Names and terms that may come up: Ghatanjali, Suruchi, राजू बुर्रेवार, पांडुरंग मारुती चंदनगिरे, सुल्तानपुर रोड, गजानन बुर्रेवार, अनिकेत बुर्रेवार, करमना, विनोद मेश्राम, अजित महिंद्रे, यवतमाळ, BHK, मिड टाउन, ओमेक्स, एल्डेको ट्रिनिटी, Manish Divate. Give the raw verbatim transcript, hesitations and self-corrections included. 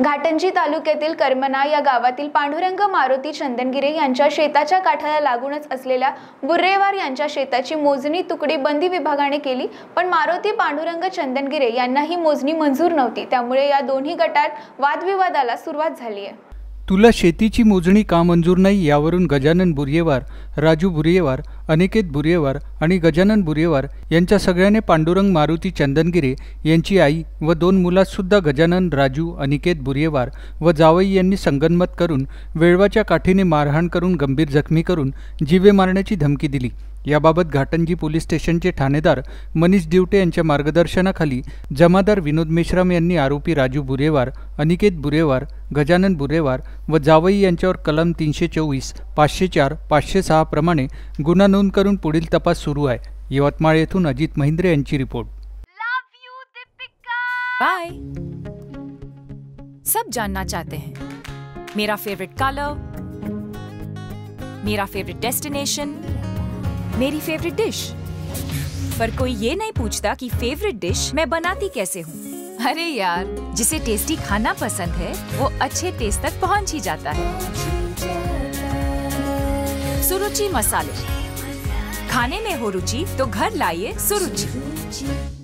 घाटंजी तालुक्यातील करमना या गावातील पांडुरंग मारुती चंदनगिरे यांच्या शेताच्या काठाला लागूनच असलेल्या बुर्रेवार यांच्या शेताची मोजणी तुकडी बंदी विभागाने केली, पण मारुती पांडुरंग चंदनगिरे यांना ही मोजणी मंजूर नव्हती। त्यामुळे या दोन्ही गटात वादविवादाला सुरुवात झाली आहे। तुला शेतीची मोजणी का मंजूर नाही यावरून गजानन बुर्रेवार, राजू बुर्रेवार, अनिकेत बुर्रेवार आणि गजानन बुर्रेवार यांच्या सगळ्याने पांडुरंग मारुती चंदनगिरे यांची आई व दोन मुलांसुद्धा गजानन, राजू, अनिकेत बुर्रेवार व जावई यांनी संगनमत करून वेळवाच्या काठीने मारहाण करून गंभीर जखमी करून जीवे मारण्याची धमकी दिली। याबाबत घाटंजी पोलीस स्टेशनचे ठाणेदार मनीष दिवटे यांच्या मार्गदर्शनाखाली जमादार विनोद मेश्राम यांनी आरोपी राजू बुर्रेवार, अनिकेत बुर्रेवार, गजानन बुर्रेवार व जावई यांच्यावर कलम तीनशे चोवीस, पाचशे चार, पाचशे सहा प्रमाणे गुन्हा नोंद करून पुढील तपास सुरू आहे। यवतमाळ येथून अजित महिंद्रे यांची रिपोर्ट। बाय। सब जानना चाहते हैं मेरा फेवरेट कलर, मेरा फेवरेट डेस्टिनेशन, मेरी फेवरेट डिश, पर कोई ये नहीं पूछता कि फेवरेट डिश मैं बनाती कैसे हूँ। अरे यार, जिसे टेस्टी खाना पसंद है वो अच्छे टेस्ट तक पहुँच ही जाता है। सुरुचि मसाले, खाने में हो रुचि तो घर लाइए सुरुचि।